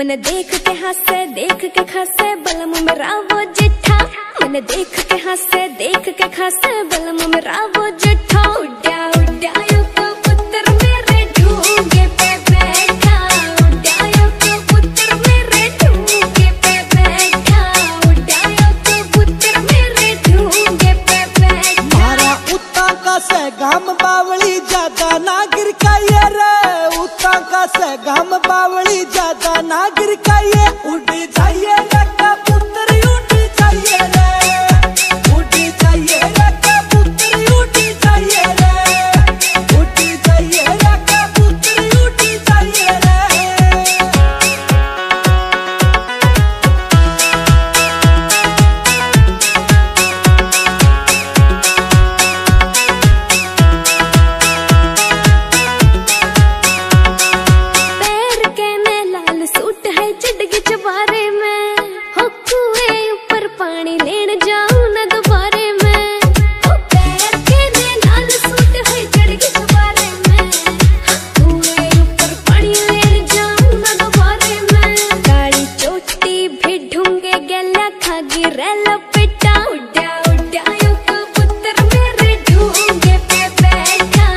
मन देख के हंसे देख के खासे बलम मेरा वो जेठा, मन देख के हंसे देख के खासे बलम मेरा वो जेठा। उड्या उड्या यो का पुत्र मेरे ढूंगे पे बैठा, उड्या यो का पुत्र मेरे ढूंगे पे बैठा, उड्या यो का पुत्र मेरे ढूंगे पे बैठा। मारा उत्ता का से गाम बावली ज्यादा नागिर का ये रे, उत्ता का से गाम बावली ज्यादा नागिर का ये। उड़ जाइए लका पुत्र उड़ जाइए रे, उड़ जाइए लका पुत्र उड़ जाइए रे, उड़ जाइए लका पुत्र उड़ जाइए रे। पैर के में लाल सूट है जिंदगी चबारे में, हो कुए ऊपर पानी लेने जाऊं न दोबारे में। हो पैर के में लाल सूट है जिंदगी चबारे में, हो कुए ऊपर पानी लेने जाऊं न दोबारे में। काली चोटी भी ढूंगे गला खागी रेलो पिटा, उड्या उड्या यो का पुत्र मेरे ढूंगे पे बैठा,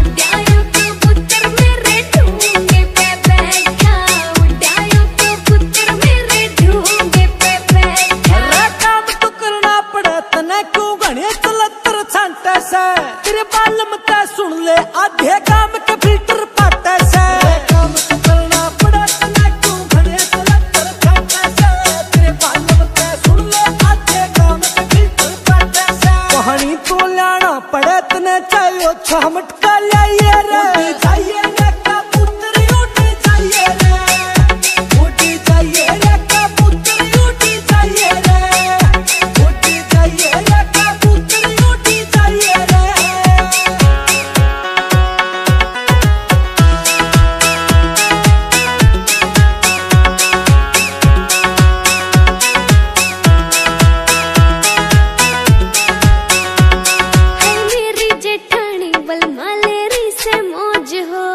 उड्या यो का पुत्र मेरे ढूंगे पे बैठा, उड्या यो का पुत्र मेरे ढूंगे पे बैठा। हरा काम तो करना पड़े तने को घणे चलतर छांटे से, तेरे बाल मत सुन ले आधे काम के फिल्टर पाटे से। हरा काम तो करना पड़े तने को घणे चलतर छांटे से, तेरे बाल मत सुन ले आधे काम के फिल्टर पाटे से। कहानी तो लाना पड़े तने चाहिए छमट का लाइए रे, उड़ जाइए लका पुत्र उड़ जाइए रे, उड़ जाइए लका पुत्र उड़ जाइए रे, उड़ जाइए लका पुत्र उड़ जाइए रे। हाय मेरी जेठानी बलमालेरी से मौज हो,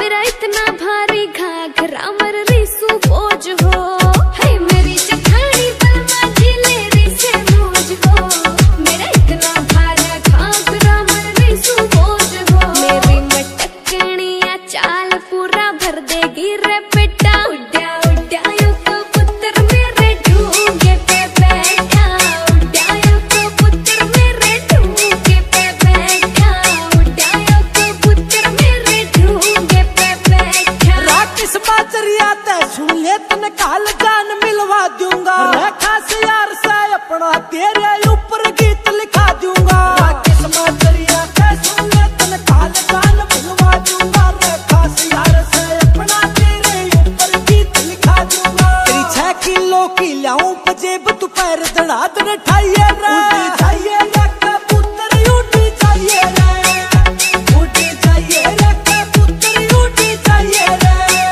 मेरा इतना भारी घाघरा मर रिसू बोझ हो। हाय मेरी जेठानी बलमालेरी से मौज हो, मेरा इतना भारा घाघरा मर रिसू बोझ हो। मेरी मटकनिया चाल पूरा भर देगी रे बेटा, उड्या उड्या यो का पुत्र मेरे ढूंगे पे बैठा, उड्या यो का पुत्र मेरे ढूंगे पे बैठा, उड्या यो का पुत्र मेरे ढूंगे पे बैठा। राकेश बाजरिया ते सुन ले तन काल जान मिलवा दूंगा, रेखा से यार से अपना तेरे ऊपर गीत लिखा दूंगा। राकेश बाजरिया ते सुन ले तन काल जान मिलवा दूंगा, रेखा से यार से अपना तेरे ऊपर गीत लिखा दूंगा। तेरी 6 किलो की लाऊं पजेब तू पैर धड़ाधड़ ठाइए रे, उड़ जाइए लका पुत्र उड़ जाइए रे, उड़ जाइए लका पुत्र उड़ जाइए रे,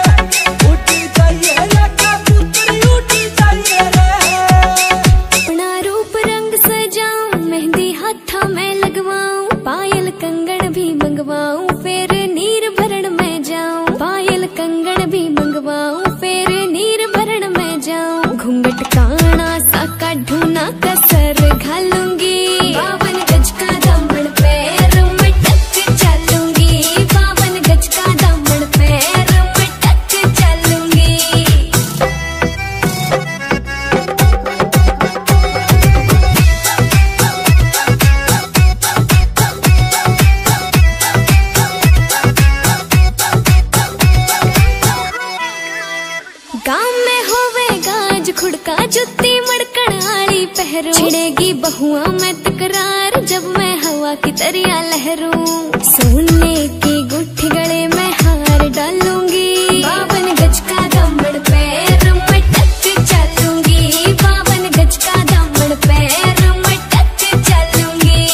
उड़ जाइए लका पुत्र उड़ जाइए रे। अपना रूप रंग सजाऊं, मेहंदी हाथा में लगवाऊं, पायल कंगन भी मंगवाऊं फिर नीर भरण में जाऊं, पायल कंगन भी मंगवाऊं फिर नीर भरण में जाऊं। घूंघट काना सा काढूं ना कसर घालूंगी, बावन गज का दामन पैरों में टक चलूंगी, बावन गज का दामन पैरों में टक चलूंगी। गांव में होवे गाज खुड़का जुत्ती मड़कण आली पहरू, छिड़ेगी बहुआ में तकरार जब मैं हवा की तरिया लहरूं। सोने की गुठी गले में हार डालूंगी, बावन गज का दामन पैरों में टक चलूंगी, बावन गज का दामन पैरों में टक चलूंगी।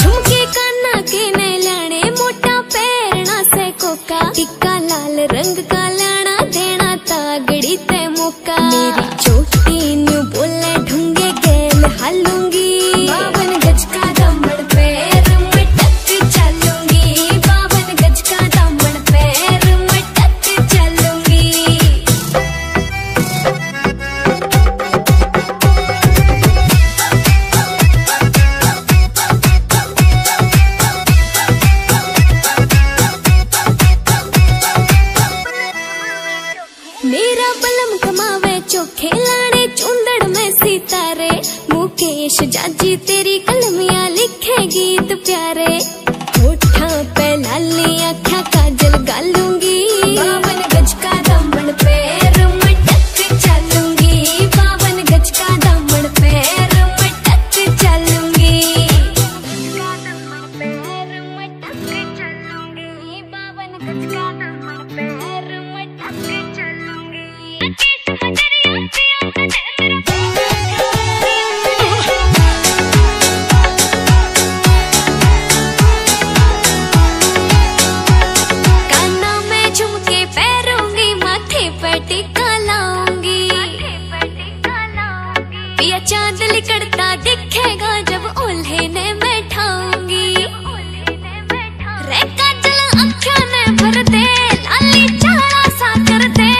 झुमके काना के नैलाने मोटा पैरना से कोका, टिक्का लाल रंग का लाना देना तागड़ी ते मोका। मेरी चोटी प्यारे होठा पे लाली आँखा काजल गालूंगी, बावन गज का दामन पे रूम टच चलूंगी, बावन गज का दामन पे रूम टच चलूंगी, बावन गज का दामन पे रूम टच चलूंगी। पिया चाँद लिकड़ता दिखेगा जब ओल्हने बैठाऊंगी, रेखा जल आँखों ने भर दे, लाली चारा सा कर दे,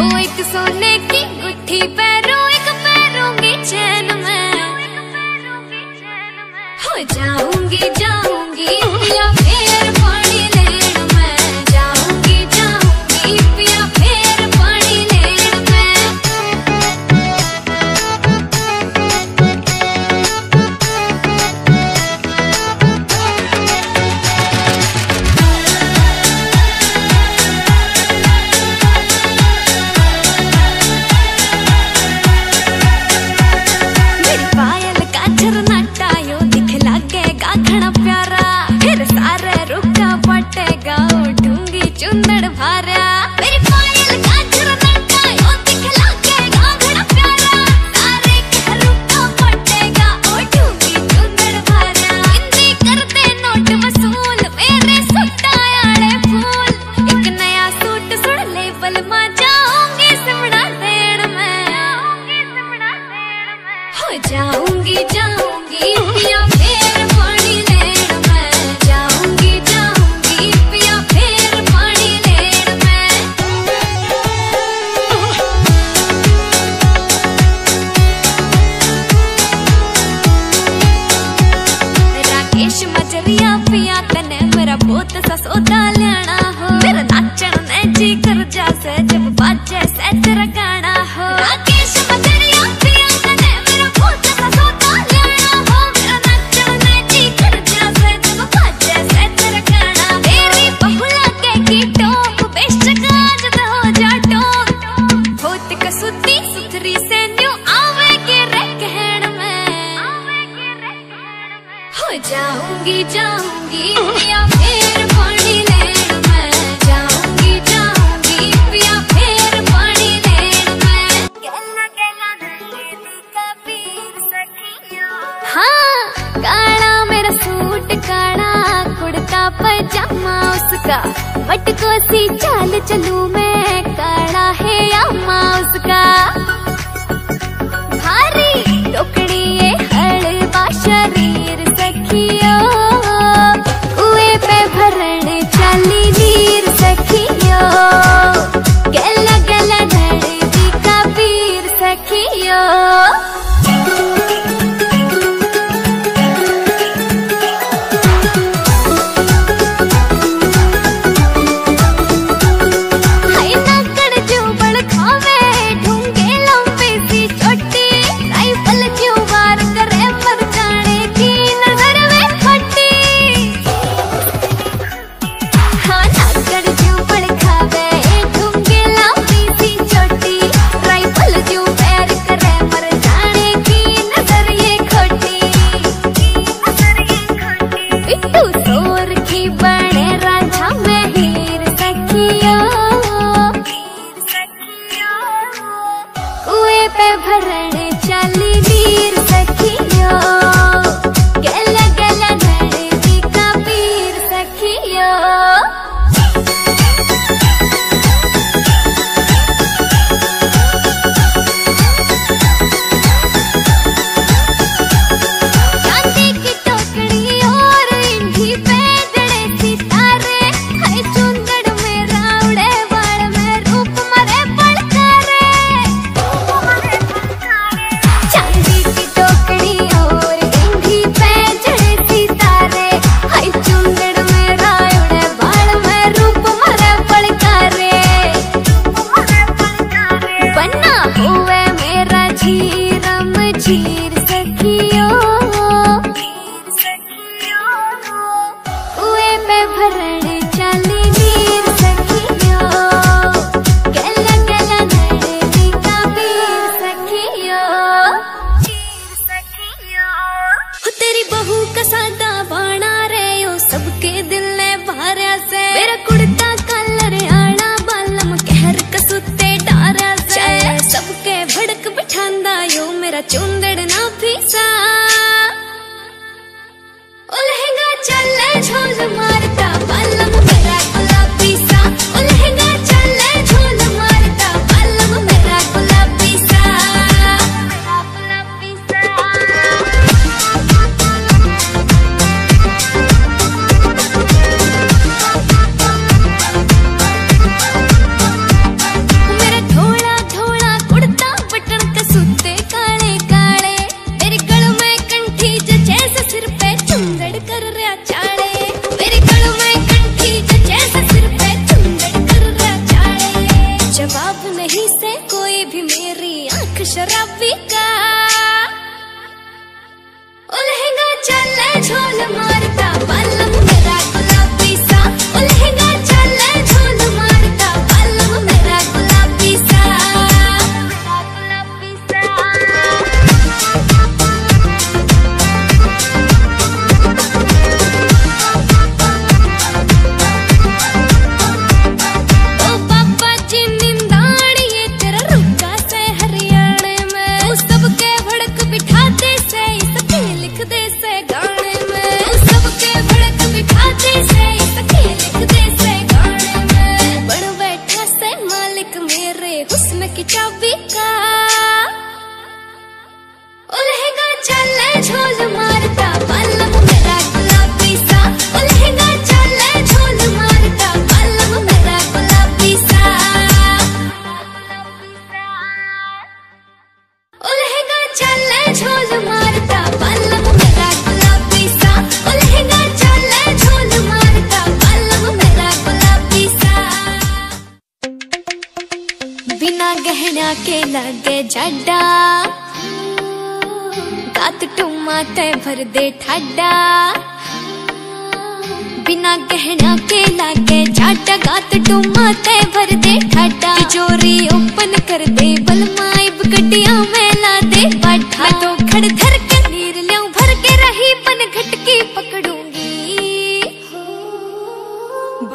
वो एक सोने की गुट्ठी पे एक पैरूंगी चैन में, हो जाऊंगी जाऊंगी पिया फिर पानी लेन में, जाऊंगी जाऊंगी पिया फिर पानी लेन। चुंदड़ भारा मेरी पायल का झरना यो दिखला के घड़ा प्यारा, सारे घरों का पटेगा ओ ढूंगी चुंदड़ भारा, हिंदी करते नोट वसूल मेरे सुटायाले फूल, एक नया सूट सुन लेवल मा जाऊंगी सिमड़ा देड़ में, हो जाऊंगी जाऊंगी पिया फिर पानी लेड़ में, जाऊंगी जाऊंगी पिया फिर पिया तने मेरा बहुत सा सौदा लेना हो, मेरा नाचन ने जी कर जासे जब बाजे से तेरा गाना हो, राकेश मजरिया पिया तने मेरा बहुत सा सौदा लेना हो, मेरा नाचन ने जी कर जासे जब बाजे से तेरा गाना, तेरी बहुला के की टोप बेशक आज तो हो जा टोप, बहुत कसुती सुथरी से न्यू आवेगी रे कहन में, हो जाऊंगी जाऊंगी पिया फिर पानी लेन में, जाऊंगी जाऊंगी पिया फिर पानी लेन में। गला गला नंदिनी का पीर सखिया, हाँ काला मेरा सूट काला कुर्ता पजामा उसका, मटकों सी चाल चलूं मैं काला है आमा उसका, भारी टोकड़ी ये हड़वा शरीर सखिया, चुंदड़ ना फीसा उलहगा चले झोल मारता बल्लम मेरा गुलाबी सा उलहगा चले झोल मारता बल्लम मेरा गुलाबी सा मेरा गुलाबी सा मेरा थोड़ा थोड़ा कुड़ता बटन के सुते शराबी का उलहगा चले झोल मारता बल्लम मेरा गुलाबी सा उलहगा चले झोल मारता बल्लम मेरा गुलाबी सा मेरा गुलाबी सा। ओ पापा जी निंदाड़ी ये तेरा रुका से सबके भड़क बिठाते से इसके लिखते से गाने में सबके भड़क बिठाते से इसके लिखते से गाने में बड़ बैठा से मालिक मेरे हुस्न की चाबी का उलहगा चले झोल मारता बल्लम मेरा गुलाबी सा उलहगा चले झोल मारता बल्लम मेरा गुलाबी सा चले झोल मारता बल्लम मेरा गुलाबी सा उलहगा चले झोल मारता बल्लम मेरा गुलाबी सा। बिना गहना के लागे जड्डा गात टुम्मा ते भर दे ठड्डा बिना गहना के लागे जड्डा गात टुम्मा ते भर दे ठड्डा तिजोरी ओपन कर दे बलमा गड्डिया में ला दे बैठा तो खड़ धर के नीर लियाऊं भर के रही बन घटकी पकड़ूंगी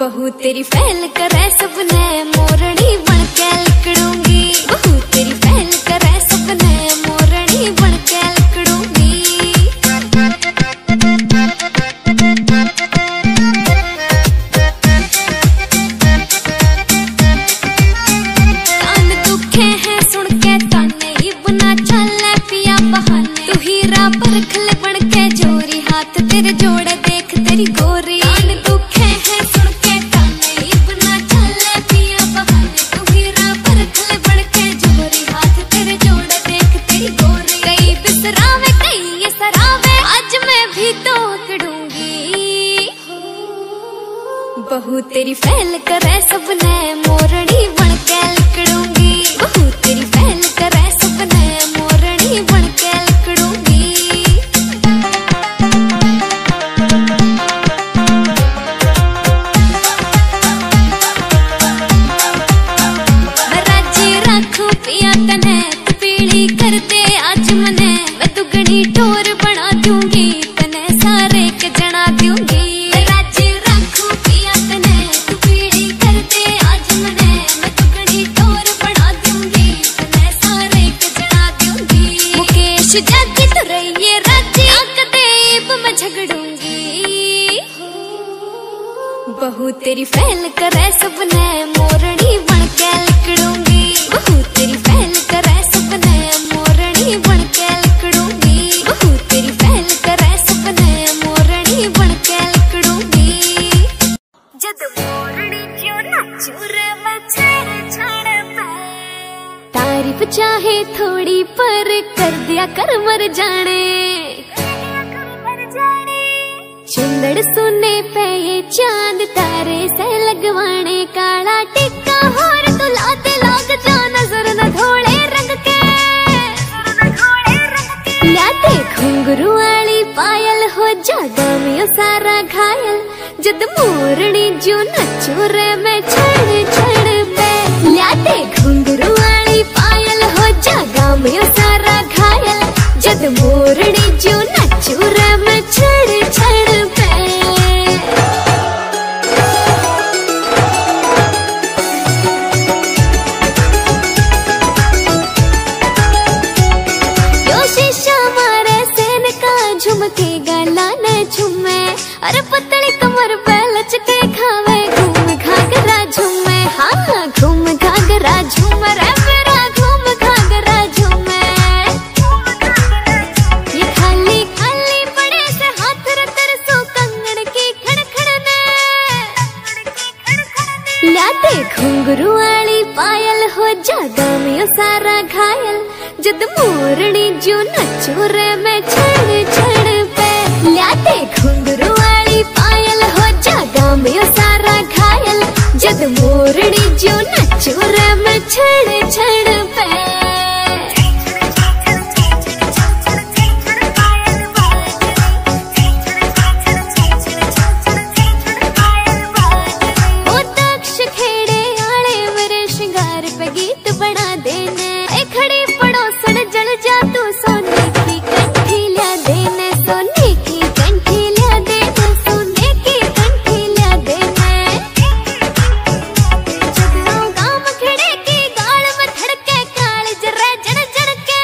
बहू तेरी फैल करे सबने मोरनी बन के लकड़ूंगी बहू तेरी फैल करे सबने मोरनी बन के लकड़ूंगी। कान दुखे हैं सुन के खल बन के जोरी हाथ तेरे जोड़े देख तेरी गोरी कान दुखे हैं सुन के काने इतना चले पिया बहाने तू हीरा पर खल बन के जोरी हाथ तेरे जोड़े देख तेरी गोरी कई बिसरावे कई ये सरावे आज मैं भी तो उखड़ूंगी बहू तेरी फैल करे सबने मोरनी बन के लकड़ूंगी बहू तेरी फैल करे सबने मोरनी बन के लकड़ूंगी। बहू तेरी फैल करे सबने मोरनी बन के लकड़ूंगी बहू तेरी फैल करे सबने मोरनी बन के लकड़ूंगी बहू तेरी फैल करे सबने मोरनी बन के लकड़ूंगी। जद मोरनी क्यों ना चूरे मचाए छाड़े तारीफ चाहे थोड़ी पर कर दिया कर मर जाने चुंदड़ सुने पे ये चांद तारे से लगवाने काला टिक्का होर तुलाते लोग जो नजर न धोले रंग के लाते घुंघरू वाली पायल हो जा दामियों सारा घायल जद मोरनी जो नचू रे मैं छड़ छड़ पे लाते घुंघरू वाली पायल हो जा दामियों सारा घायल जद मोरनी जो नचू रे मैं छड़ छड़ अरे पतली कमर पे लचके खावे घूम घाघरा झूमे, हाँ घूम घाघरा झूम रे मेरा घूम घाघरा झूमे। ये खाली खाली बड़े से हाथ रे तरसो कंगन की खड़खड़ने, लाते घुंघरू वाली पायल हो जा दामियों सारा घायल। जद मोरनी जो नचो रे मैं छड़ छड़ पे, लाते घुंघरू वाली पायल हो जा दामियों सारा घायल। जद मोरनी जो नचो रे मैं छड़ छड़ पे। वो तक्ष खेड़े आले मेरे श्रृंगार पे गीत बना देने, खड़े पड़ो सड़ जल जा तू सोने की कंठी ला देने, सोने की कंठी ला देने, सोने की कंठी ला देने। जदों गाम खड़े की गाल में धड़के काल जरा जड़ जड़ के,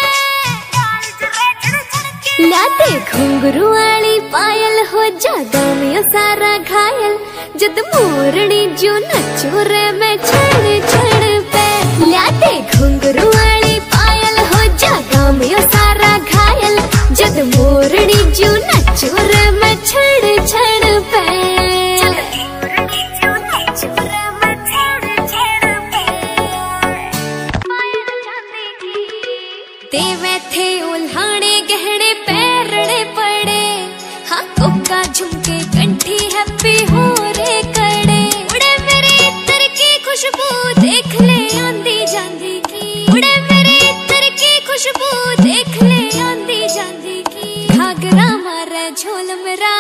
लाते घुंघरू वाली पायल हो जा दामियों सारा घायल। जद मोरनी जो नचो रे मैं छड़ छड़ पे, लाते घुंघरू यो सारा घायल। जद मोरनी जो नचो रे मैं छड़ छड़ पे। देवे थे उल्हाने गहने पैरड़े पड़े, हाँ कोका झुमके कंठी हैप्पी हो रे कड़े। उड़े मेरे इत्र की खुशबू देख ले आंदी जांदी की, उड़े मेरे इत्र की खुशबू झोल मेरा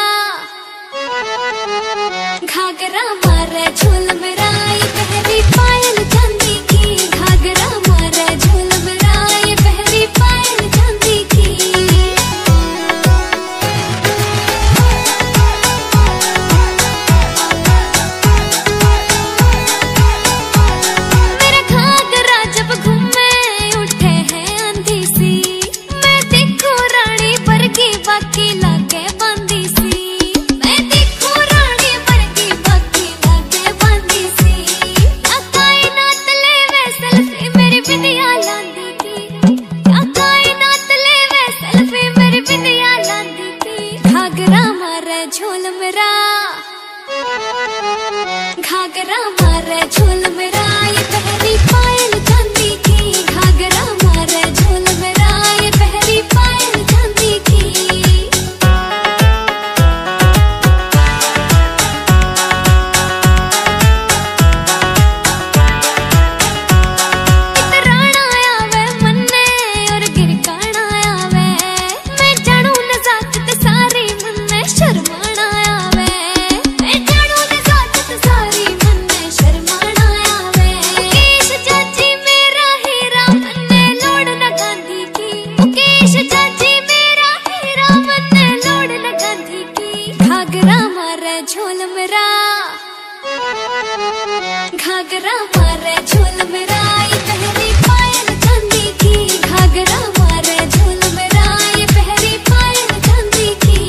घाघरा मारा झोल मेरा। ये पहली पायल चांदी की घाघरा मारा झोल मेरा, ये पहली पायल चांदी की। मेरा घाघरा जब घूमे उठे हैं आंधी सी, मैं देखूं रानी भर की बाकी लागे झोल मेरा घाघरा मारा झोल मेरा। ये पहली पायल चांदी की घाघरा मारा झोल मेरा, ये पहली पायल चांदी की। इतराना आवे मन्ने और गिरकाना आवे, मैं जानू नजाकत ते सारी मन्ने शर्मा झोल मेरा घाघरा मारा झोल मेरा। ये पहली पायल चांदी की घाघरा मारा झोल मेरा, ये पहली पायल चांदी की।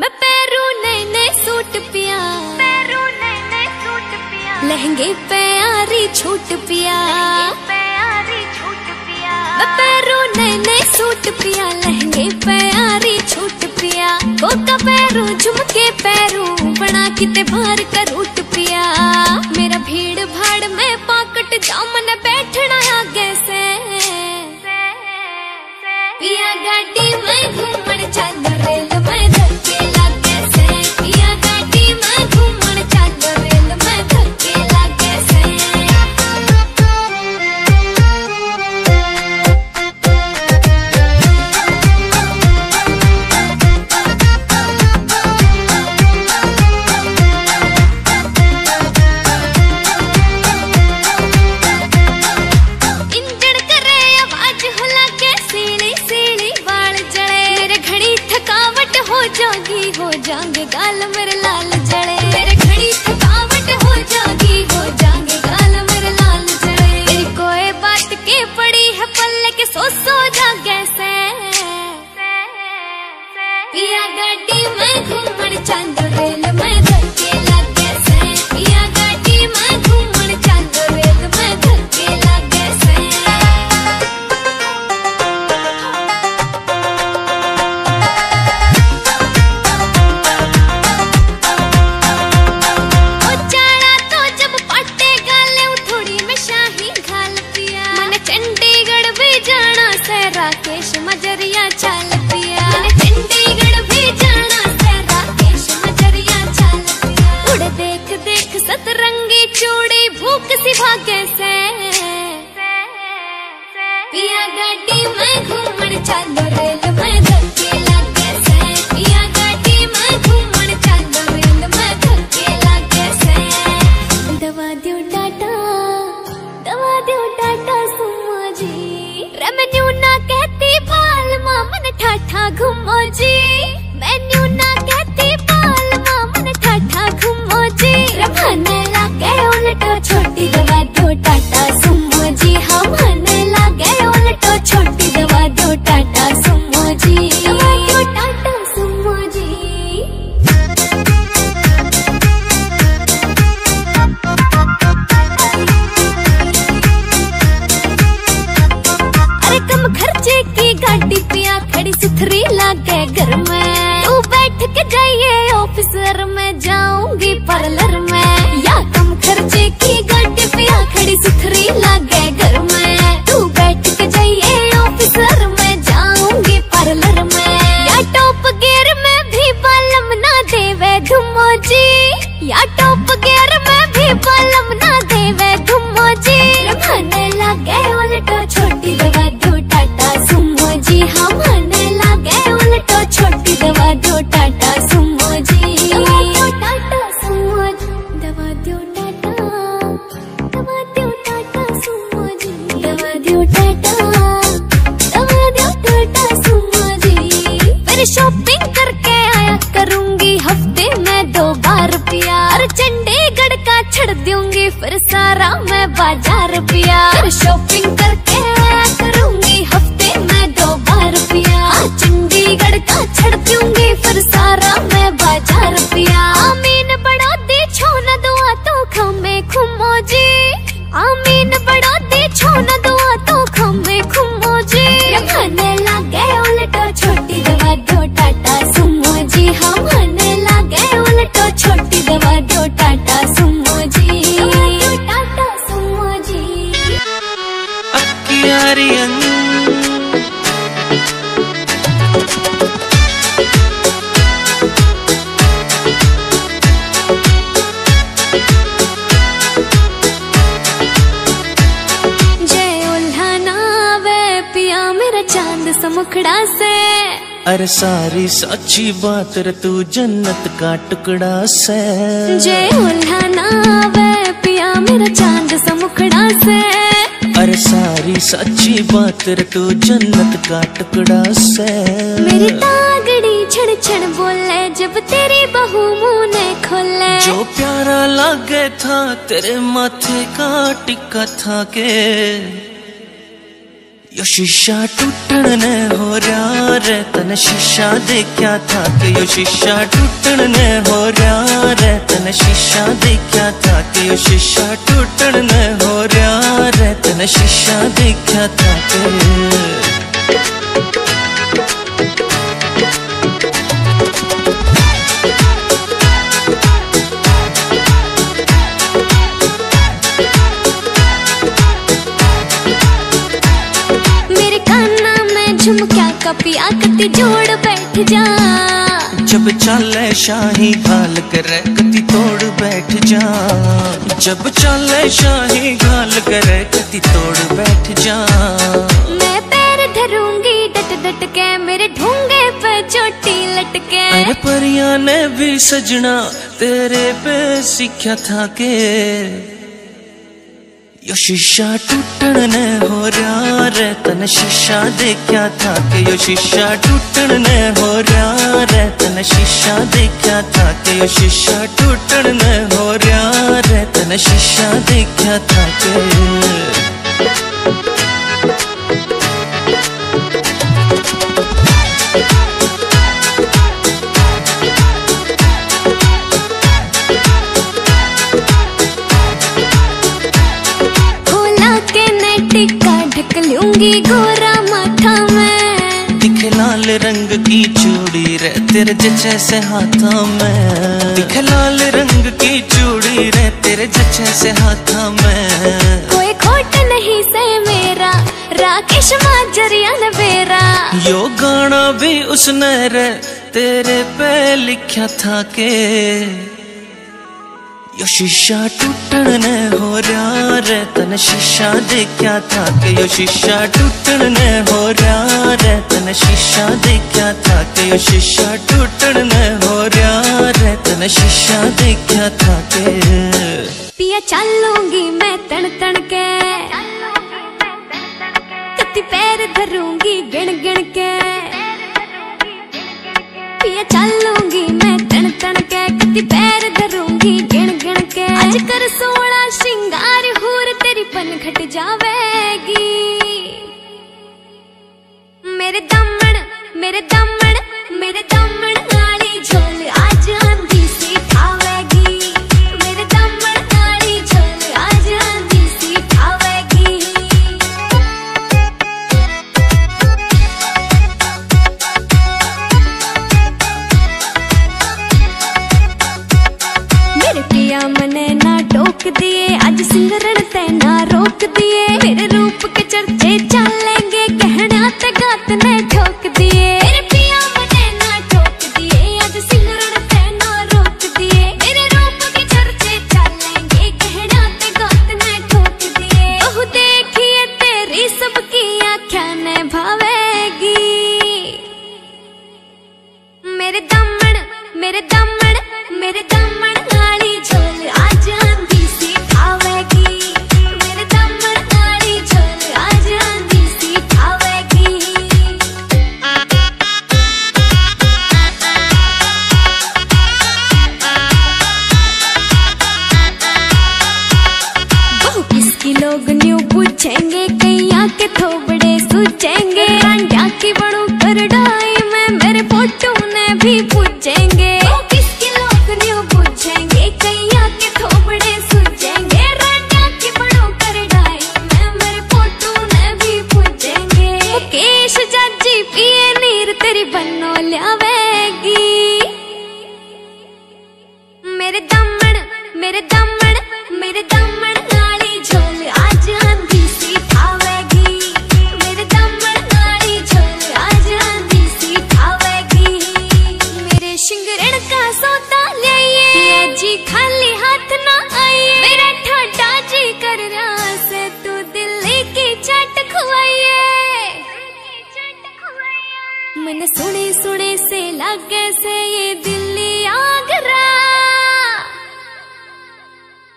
मैं पैरू नए नए सूट पिया, पैरू नए नए सूट पिया, लहंगे पे आरी छूट पिया, पे आरी छूट पिया। मैं पैरू नए नए सूट पिया, लहंगे पे आरी छूट पिया। कोका पैरू झुमके पैरू बना किते भार का रूट पिया। मेरा भीड़ भाड़ में पाकट जामन बैठना आ कैसे पिया, गाड़ी में घूमन चल रेल में धक्के लागे से पिया, गाड़ी में घूमन चल रेल में धक्के लागे से। हो जाएंगे गाल मेरे लाल जड़े, मेरे घड़ी थकावट हो जाएगी, हो जाएंगे गाल मेरे लाल जड़े। मेरी कोई बात के पड़ी है पल्ले के सो जागे से पिया, गाड़ी में घूमन चंद रे अरे सारी सच्ची बात रे तू जन्नत का टुकड़ा से। जय उल्हाना वे पिया मेरा चांद सा मुखड़ा से। अरे सारी सच्ची बात रे तू जन्नत का टुकड़ा से। मेरी तागड़ी छड़ छड़ बोले जब तेरी बहू मुँह ने खोले। जो प्यारा लागे था तेरे माथे का टिक्का था के यो शीशा टूटने हो रहा रे तने शीशा देखा था कि यो शीशा टूटने हो रहा रे तने शीशा देखा था कि यो शीशा टूटने हो रहा रे तने शीशा देखा था कि पिया कती जोड़ बैठ जा। जब चाले शाही घाल करे कती तोड़ बैठ जा। जब चाले शाही घाल करे कती तोड़ बैठ जा। मैं पैर धरूंगी डट डट के मेरे ढूंगे पे चोटी लटके। अरे परिया ने भी सजना तेरे पे सीखा था के यो शीशा टूटने हो रहा रे तने शीशा देखा था कि यो शीशा टूटने हो रहा रे तने शीशा देखा था कि यो शीशा टूटने हो रहा रे तने शीशा देखा था कि गोरा माथा में दिखे लाल रंग की चूड़ी रे तेरे जचे से हाथा में। दिखे लाल रंग की चूड़ी रे तेरे जचे से हाथा में। कोई खोट नहीं से मेरा राकेश माजरिया ने बेरा। यो गाना भी उसने रे तेरे पे लिखा था के यो शीशा टूटन ने हो रहा रे, तन शीशा देखा था कि यो शीशा टूटन ने हो रहा रे, तन शीशा देखा था कि यो शीशा टूटन ने हो रहा रे, तन शीशा देखा था के पिया चलूंगी मैं तन तन के, कत्ती पैर धरूंगी गिन गिन के, पिया चलूंगी मैं तन तन के, कत्ती पैर धरूंगी कर सोना श्रृंगार हूर तेरी पनघट जावेगी। मेरे दमन मेरे दमन मेरे दमन वाली झोल आज आंधी सी ठावेगी, मेरे दमन वाली झोल आज आंधी सी ठावेगी। मेरे पिया मने दिए आज सिंगरन तैना रोक दिए, मेरे रूप के चर्चे चलेंगे कहना ते गात ने ठोक दिए। मेरे पिया मने ना ठोक दिए आज सिंगरन तैना रोक दिए, मेरे रूप के चर्चे चलेंगे कहना ते गात ने ठोक दिए। ओह देखिए तेरी सबकी आँखें ने भावेगी। मेरे दमन मेरे दमन मेरे दमन वाली झोल आज पूछेंगे कहीं आके थोबड़े सूचेंगे, आंटा की बड़ू कर डाई में मेरे फोटो ने भी पूछेंगे। मैंने सुने सुने से लगे से ये दिल्ली आगरा,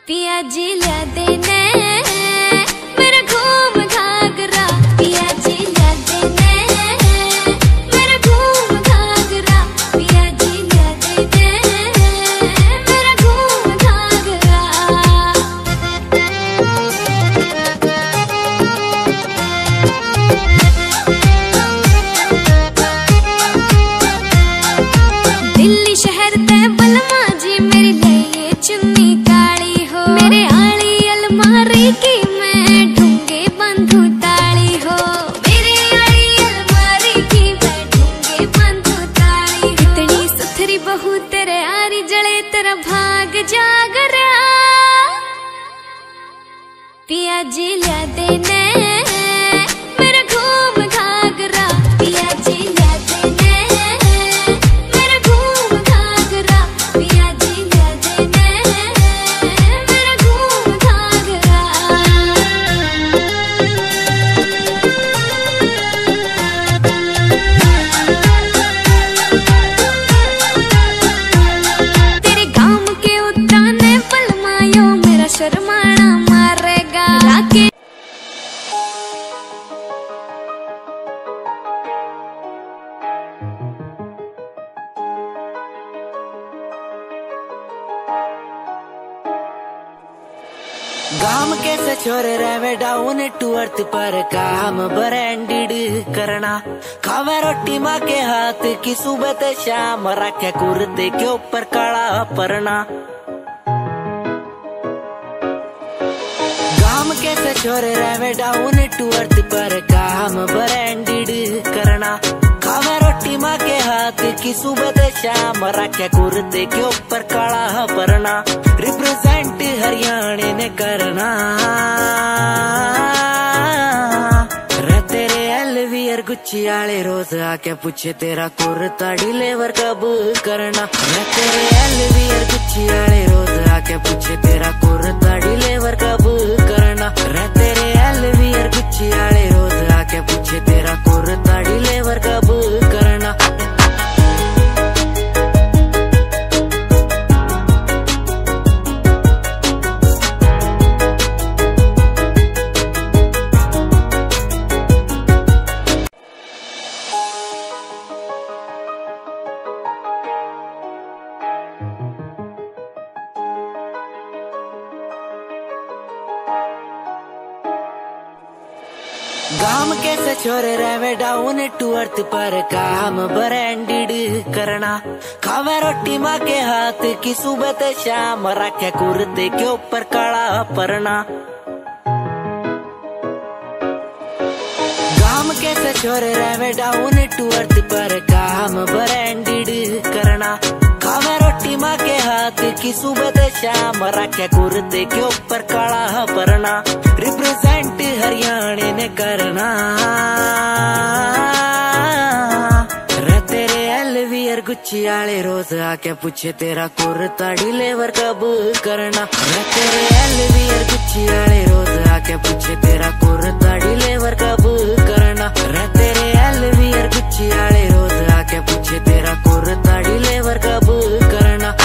पिया जी ला देने मेरा घूम घाघरा, पिया जी ला देने मेरा घूम घाघरा, पिया जी ला देने मेरा घूम घाघरा। दिल्ली शहर ते बलमा जी मेरी लिए चुन्नी काली हो, मेरे आली अलमारी की मैं ढूंढे बंधू ताली हो, मेरे आली अलमारी की मैं ढूंढे बंधू ताली हो। इतनी सुथरी बहू तेरे आरी जले तेरा भाग जागरा, पिया जी ला देने मेरा घूम घाघरा, पिया जी ला देने गाम कैसे छोरे रहे डाउन टू अर्थ पर काम ब्रांडेड करना, खावे रोटी माँ के हाथ की सुबह ते शाम, रखे कुर्ते के ऊपर काला परना। गाम कैसे छोरे रहे डाउन टू अर्थ पर काम ब्रांडेड करना, खावे रोटी माँ के हाथ की सुबह ते शाम, रखे कुर्ते के ऊपर काला परना। रिप्रेजेंट हरियाणा ने करना रे तेरे एलवीर गुच्ची आले, रोज आके पूछे तेरा कुर्ता डिलीवर कब करना, रे तेरे एलवीर गुच्ची आले, रोज आके पूछे काम कैसे छोरे रहे डाउन टू अर्थ पर काम ब्रांडेड करना, खावे रोटी माँ के हाथ की सुबह ते शाम, रखे कुर्ते के ऊपर काला परना। काम कैसे छोरे रहे डाउन टू अर्थ पर काम ब्रांडेड करना, खावे रोटी माँ के हाथ की सुबह ते शाम, रखे कुर्ते के ऊपर काला परना। रिप्रेजेंट हरियाणा ने करना रे तेरे एलवीर गुच्ची आले रोज आके पूछे तेरा कुर्ता डिलीवर कब करना, रे तेरे एलवीर गुच्ची आले रोज आके पूछे तेरा कुर्ता डिलीवर कब करना, रे तेरे एलवीर गुच्ची आले रोज आके पूछे तेरा कुर्ता डिलीवर कब करना।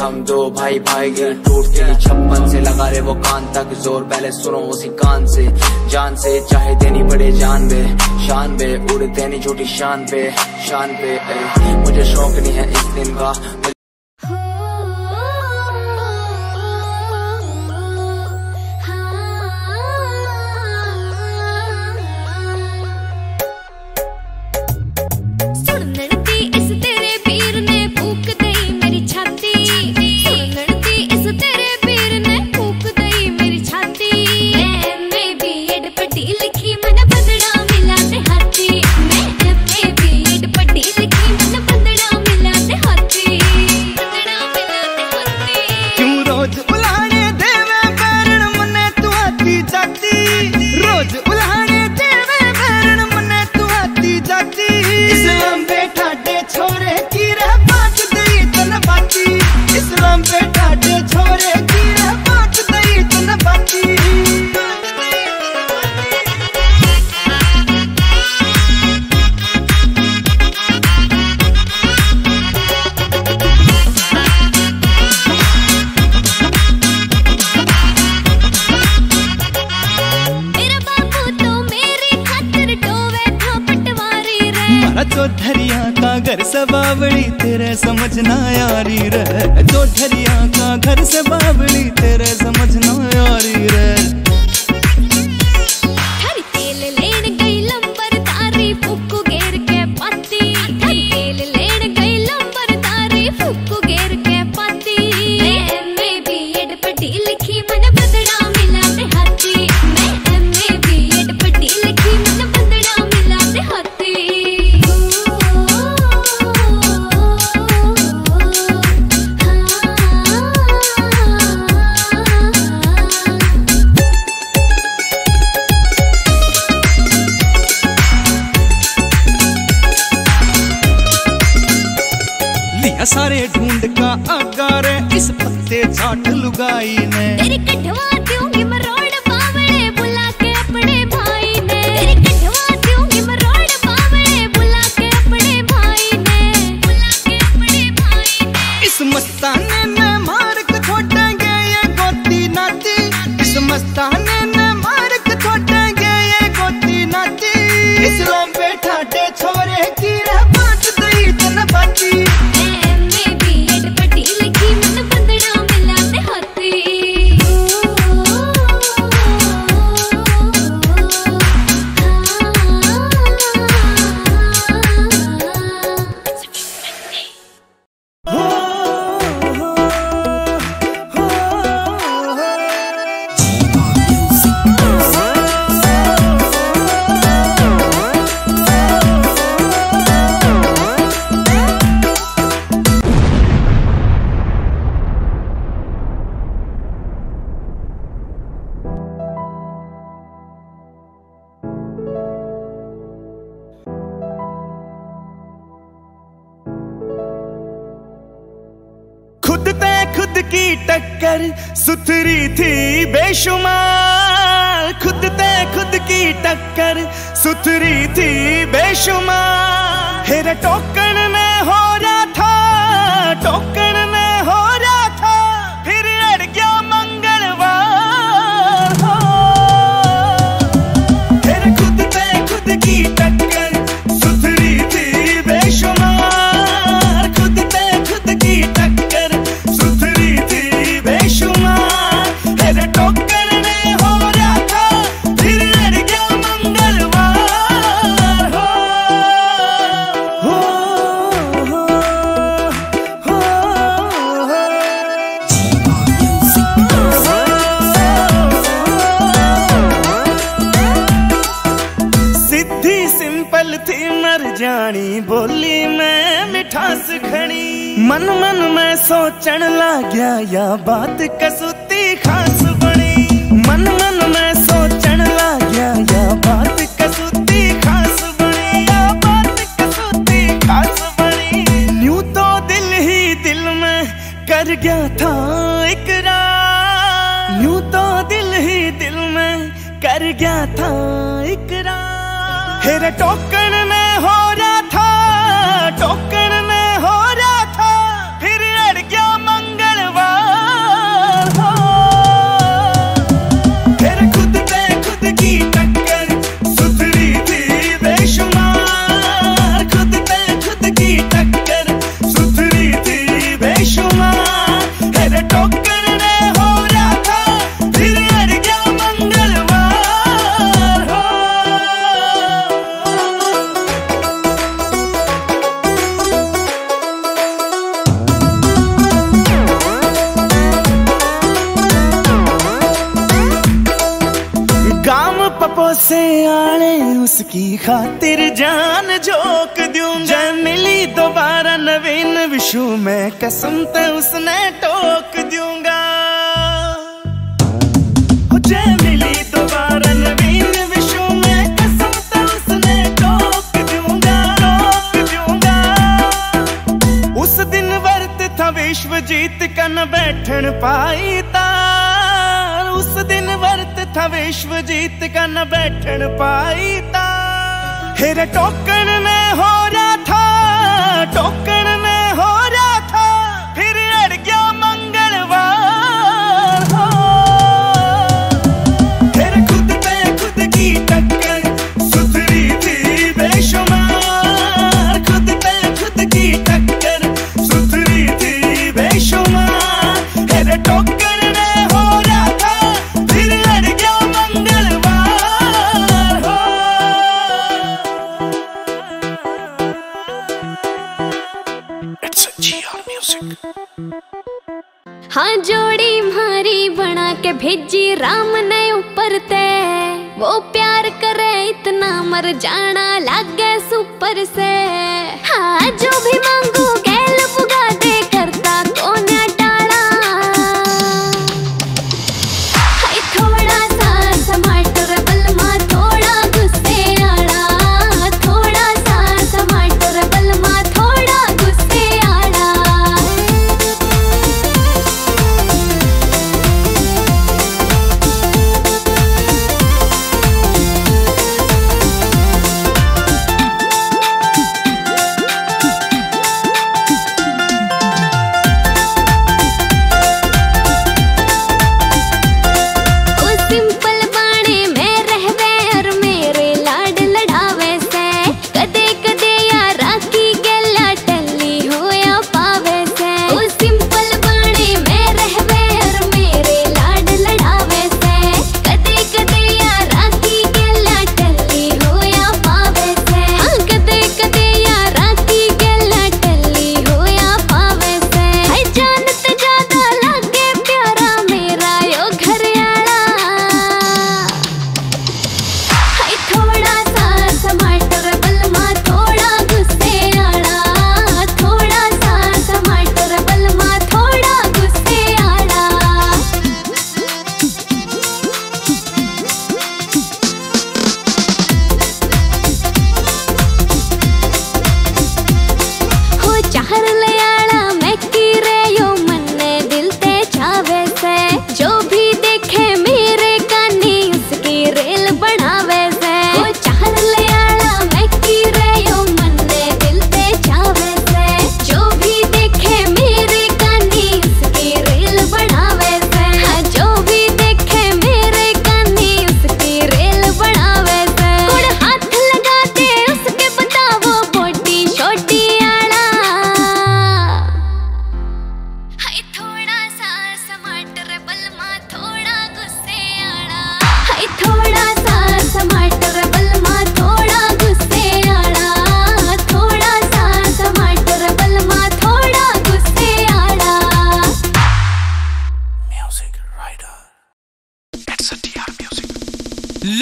हम दो भाई भाई गिर टूट के 56 से लगा रहे वो कान तक जोर, पहले सुनो उसी कान से जान से, चाहे देनी पड़े जान पे शान पे, उड़ देनी छोटी शान पे ए, मुझे शौक नहीं है इस दिन का। सारे ढूंढ का आकार है इस पत्ते चाट लुगाई ने। तेरी कटवा दूंगी मरोड़ बावड़े बुला के अपने भाई ने। तेरी कटवा दूंगी मरोड़ बावड़े बुला के अपने भाई ने। बुला के अपने भाई ने। इस मस्ताने में मार के छोड़ेंगे ये गोती नाती। इस मस्ताने में मार के छोड़ेंगे ये गोती नाती। इस्लाम पे ठाटे छोरे की रह बात दई तन बाती। सुथरी थी बेशुमार खुद की टक्कर सुथरी थी बेशुमार। हेरा टोकन में हो रहा था टोकन में हो रहा था फिर अड़ गया मंगलवार हो। हेरा खुद की टक्कर सुथरी थी बेशुमार खुद की टक्कर बोली में मिठास खड़ी मन मन में सोचन लाग्या या बात कसुती खास बनी। मन मन में सोचन लाग्या या बात कसुती खास बनी या बात कसुती खास बनी। यूं तो दिल ही दिल में कर गया था इकरार यूं तो दिल ही दिल में कर गया था इकरार। हेरा टोकन में हो रहा था टोकन में हो रहा था फिर अड़ गया मंगलवार हो। फिर खुद की टक्कर सुथरी थी बेशुमार खुद की टक्कर सुथरी थी बेशुमार। फिर टोकन में हो रहा था फिर अड़ गया मंगलवार हो। से आले उसकी खातिर जान झोंक दूंगा मिली दोबारा नवीन विशु में कसम ते उसने टोक दूंगा। मुझे मिली दोबारा नवीन विशु में कसम ते उसने टोक दूंगा टोक दूंगा। उस दिन वर्त था विश्व जीत का न बैठन पाई तार उस दिन वर्त था विश्वजीत का न बैठन पाई था। हेरा टोकन में हो रहा था टोकन में हो रहा था फिर अड़ गया मंगलवार हो। फिर खुद की टक्कर सुथरी थी बेशुमार खुद की टक्कर सुथरी थी बेशुमार। हेरा टोकन हाँ जोड़ी मारी बना के भेजी राम ने ऊपर ते वो प्यार करे इतना मर जाना लागे सुपर से। हाँ जो भी मांगोगे लबुगा दे करता कौन डाला हाय थोड़ा सा टमाटर बलमा थोड़ा गुस्से आड़ा थोड़ा सा टमाटर बलमा थोड़ा गुस्से आड़ा।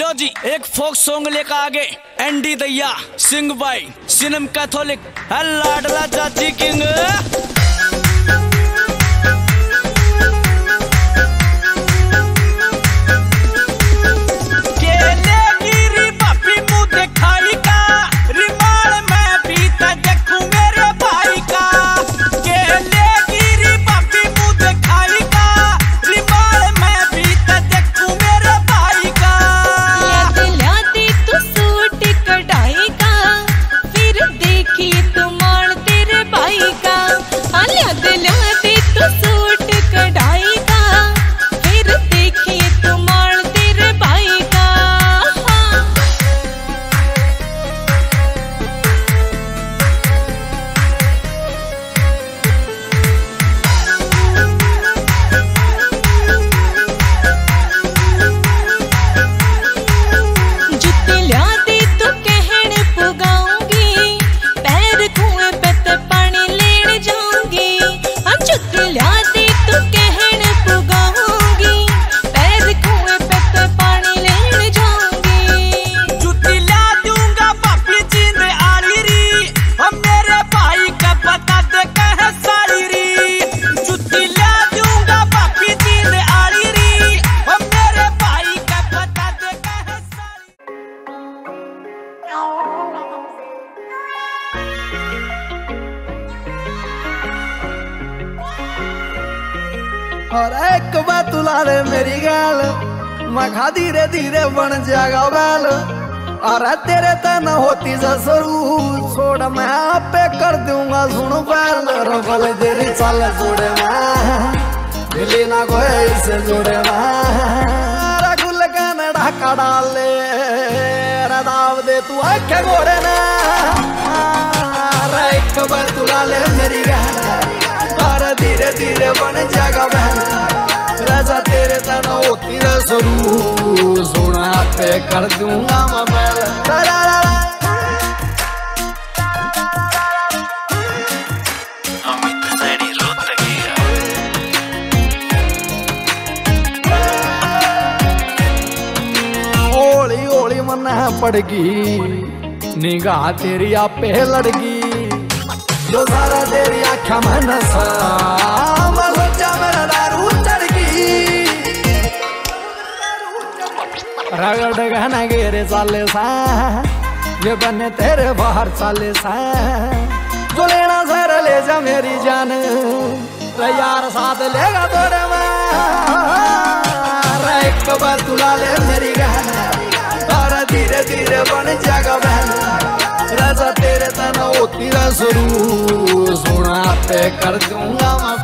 लो जी एक फोक सॉन्ग लेकर आगे एंडी दैया सिंह भाई सिनेम कैथोलिक लाडला जाति किंग। और एक बात तुला रे मेरी गाल मखा धीरे धीरे बन जागा बाल और तेरे तना होती जरूर छोड़ मैं आप पे कर दूंगा सुन बाल रोबल तेरी चाल जोड़े मिली ना कोई से जोड़े रघुल का ढाका डाले रदाव दे तू आखे घोड़े ना एक बार तुला ले मेरी गाल धीरे धीरे बन जागा राजा तेरे तना होती जरूर सोना पे कर दूंगा मैं। होली होली मन पड़गी निगाह तेरी आपे लड़गी जो सारा तेरी आँखा मनसा सोचा मेरा दारू चढ़गी रगड़ गहना गेरे चाले सा ये बने तेरे बाहर चाले सा जो लेना सर ले जा मेरी जान यार साथ लेगा तोरे मां एक बार तुला ले मेरी गहना तारा धीरे धीरे बन जागा बहना राजा तेरे तना होती जरूर सोना पे कर दूंगा मैं।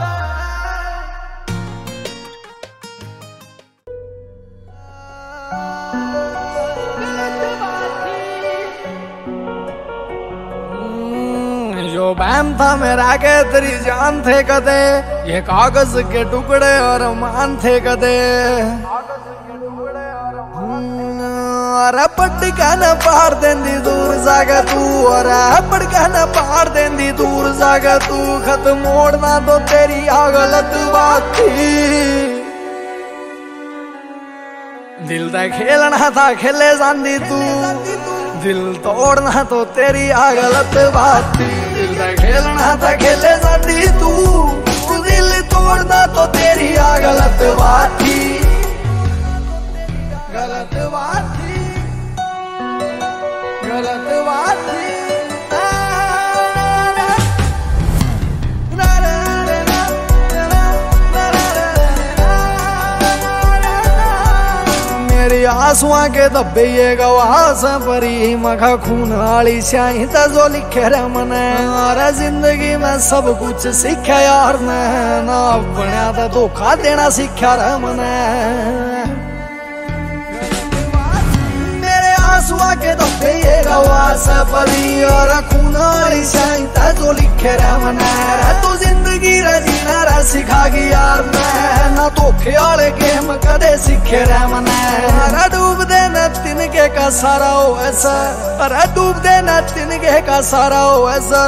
जो बैम था मेरा के तेरी जान थे कदे ये कागज के टुकड़े और मान थे कदे और पटकाना पार देंदी दूर जागा तू और पटकाना पार देंदी दूर जागा तू खत मोड़ना तो तेरी गलत बात थी दिल का खेलना था खेले जाती तू दिल तोड़ना तो तेरी गलत बात थी दिल का खेलना था खेले जाती तू दिल तोड़ना तो तेरी गलत बात थी गलत बात थी गलत बात थी। मेरी आंसुआ के दब्बे ये गवास परी मखा खून वाली स्याही तो जो लिखे रे मने और जिंदगी में सब कुछ सीखा यार ने ना बनया तो धोखा देना सीखा रे मने सुआ के दबे ये गवास परी और खूना शायता जो लिखे रहना तू जिंदगी रजीना रा सिखा गई यार मैं ना धोखे वाले गेम कदे सीखे रहना रा डूब दे न तिनके का सारा हो ऐसा रा डूब दे न तिनके का सारा हो ऐसा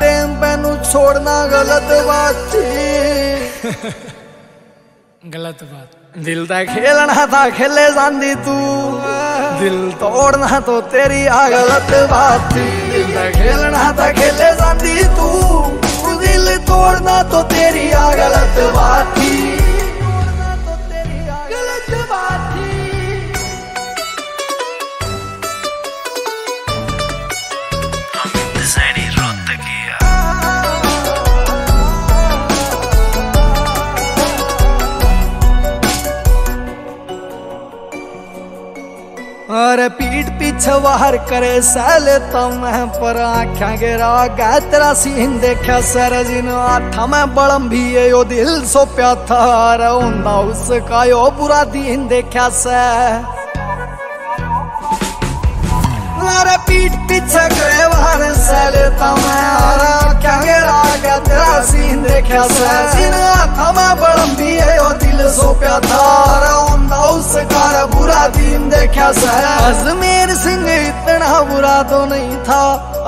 टाइम पे नु छोड़ना गलत बात थी गलत बात। दिल दा खेलना था खेले जांदी तू, दिल तोड़ना तो तेरी आ गलत बात। दिल दा खेलना था खेले जांदी तू, दिल तोड़ना तो तेरी आ गलत बात। अरे पीठ पिछवार करे सैल तो मैं पर आख्या गिरा गया तेरा सीन देखा सर जिन आठा मैं बड़म भी है यो दिल सो प्या था अरे उन्ना उसका यो बुरा दिन देखा सर। अरे पीठ पिछा करे वार सैल तो मैं अरे आख्या गिरा गया तेरा सीन देखा सर जिन आठा मैं बड़म भी है यो दिल सो प्या था अरे उन्ना उसका बुरा दिन देखा सर। अजमेर सिंह इतना बुरा तो नहीं था,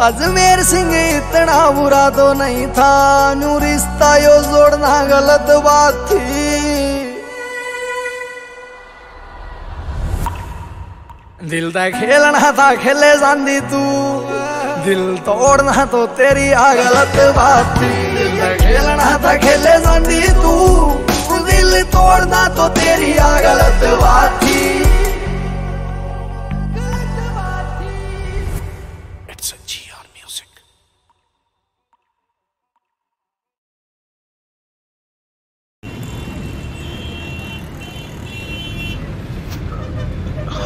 अजमेर सिंह इतना बुरा तो नहीं था, न्यू रिश्ता यो जोड़ना गलत बात थी। दिल दा खेलना था खेले जांदी तू, दिल तोड़ना तो तेरी आ गलत बात थी। दिल दा खेलना था खेले जांदी तू, दिल तोड़ना तो तेरी आ गलत बात थी।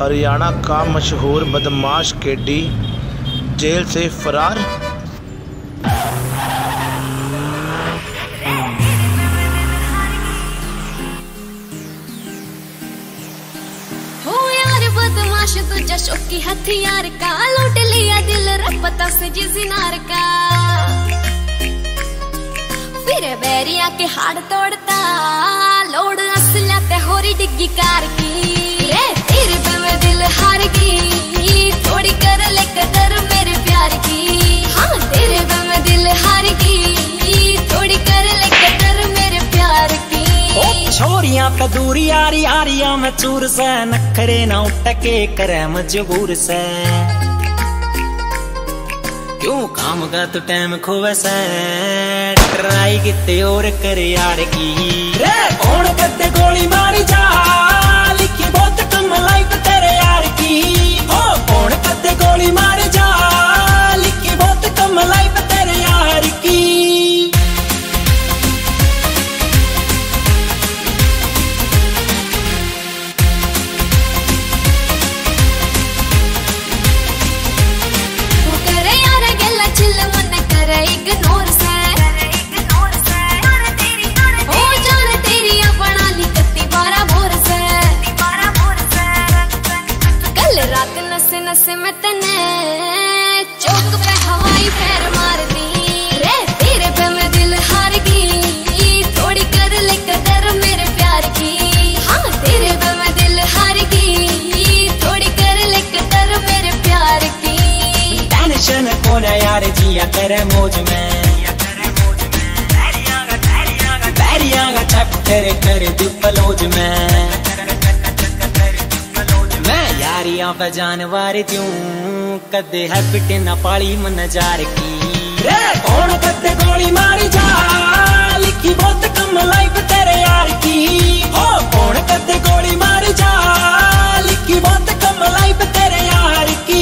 हरियाणा का मशहूर बदमाश केडी जेल से फरार। हो यार बदमाश तुझा शौकी हथियार का, लूट लिया दिल रपता से जिनार का, फिर बैरिया के हाड़ तोड़ता लोड असला ते होरी डिग्गी कार की। छोरिया का दूरी यारी यारिया में चूर से, नखरे ना उठके करे मजबूर से, क्यों काम का तू टाइम खोवे से, ट्राई किते और करे यार की। रे कौन करते गोली मारी जा, लिखी बहुत कम लाइफ तेरे यार की। ओ कौन करते गोली मारी जा, लिखी बहुत कम लाइफ तेरे यार की। करे मोज में बैरिया का चैप्टर करे दुपलोज में, मैं यारियां पे जानवर क्यों कदे है पिटे ना पाली मन जार की। रे कौन कदे गोली मारी जा, लिखी बहुत कम लाइफ तेरे यार की। हो कौन कदे गोली मारी जा, लिखी बहुत कम लाइफ तेरे यार की।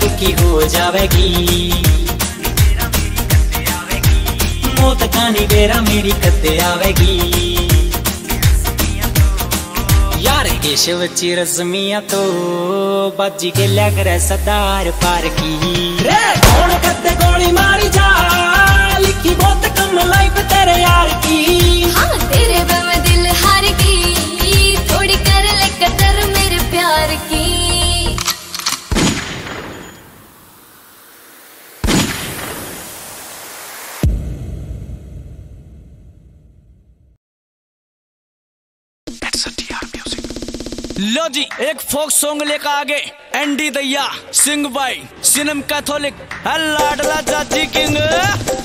दुखी हो जावेगी मौत कहानी बेरा मेरी कत्ते आवेगी। तार केशव चिरसमिया तो बाजी के लग रहा सदार पार की रे कौन खत्ते गोली मारी जा लिखी बहुत कम लाइफ तेरे यार की हाँ तेरे बम दिल हार की थोड़ी कर ले कदर मेरे प्यार की। लो जी एक फोक सॉन्ग लेकर आगे एंडी दैया सिंह भाई सिनम कैथोलिक लाडला जाजी किंग।